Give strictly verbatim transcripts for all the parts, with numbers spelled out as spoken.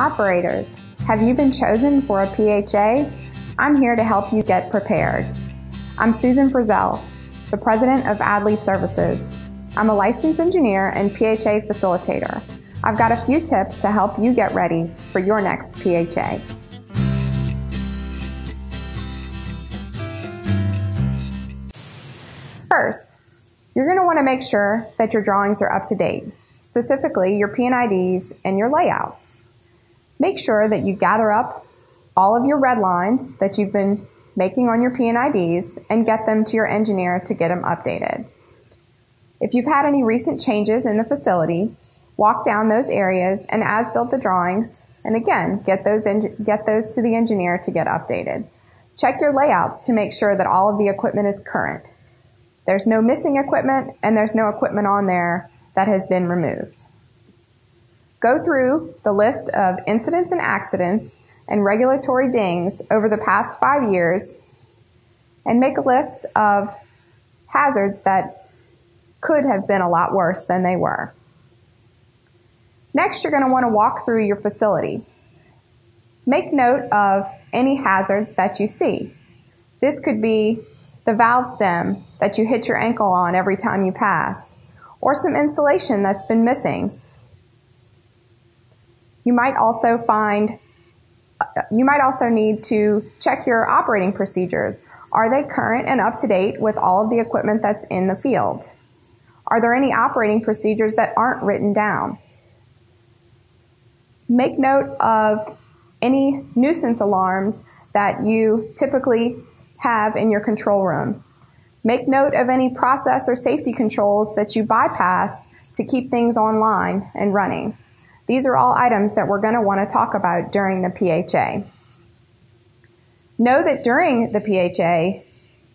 Operators, have you been chosen for a P H A? I'm here to help you get prepared. I'm Susan Frizzell, the president of Adley Services. I'm a licensed engineer and P H A facilitator. I've got a few tips to help you get ready for your next P H A. First, you're going to want to make sure that your drawings are up to date, specifically your P and I Ds and your layouts. Make sure that you gather up all of your red lines that you've been making on your P and I Ds and get them to your engineer to get them updated. If you've had any recent changes in the facility, walk down those areas and as-built the drawings, and again, get those, get those to the engineer to get updated. Check your layouts to make sure that all of the equipment is current. There's no missing equipment, and there's no equipment on there that has been removed. Go through the list of incidents and accidents and regulatory dings over the past five years and make a list of hazards that could have been a lot worse than they were. Next, you're going to want to walk through your facility. Make note of any hazards that you see. This could be the valve stem that you hit your ankle on every time you pass, or some insulation that's been missing. You might also find, you might also need to check your operating procedures. Are they current and up to date with all of the equipment that's in the field? Are there any operating procedures that aren't written down? Make note of any nuisance alarms that you typically have in your control room. Make note of any process or safety controls that you bypass to keep things online and running. These are all items that we're going to want to talk about during the P H A. Know that during the P H A,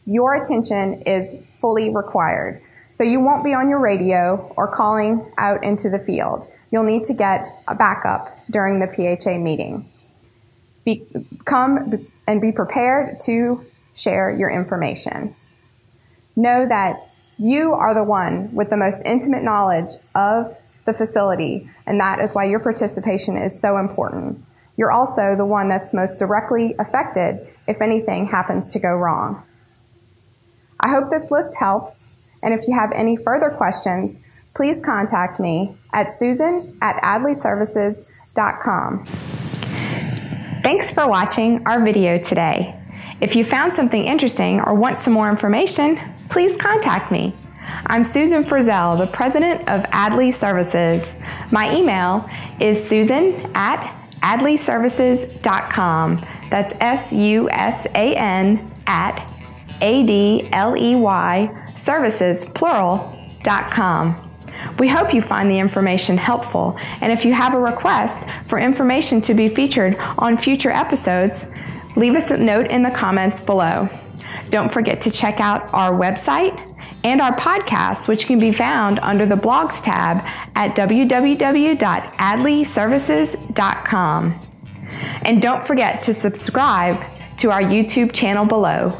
your attention is fully required. So you won't be on your radio or calling out into the field. You'll need to get a backup during the P H A meeting. Be, come and be prepared to share your information. Know that you are the one with the most intimate knowledge of the facility, and that is why your participation is so important. You're also the one that's most directly affected if anything happens to go wrong. I hope this list helps, and if you have any further questions, please contact me at susan at adley services dot com. Thanks for watching our video today. If you found something interesting or want some more information, please contact me. I'm Susan Frizzell, the president of Adley Services. My email is susan at adley services dot com. That's S U S A N at A D L E Y services, plural, dot com. We hope you find the information helpful, and if you have a request for information to be featured on future episodes, leave us a note in the comments below. Don't forget to check out our website and our podcast, which can be found under the blogs tab at w w w dot adley services dot com. And don't forget to subscribe to our YouTube channel below.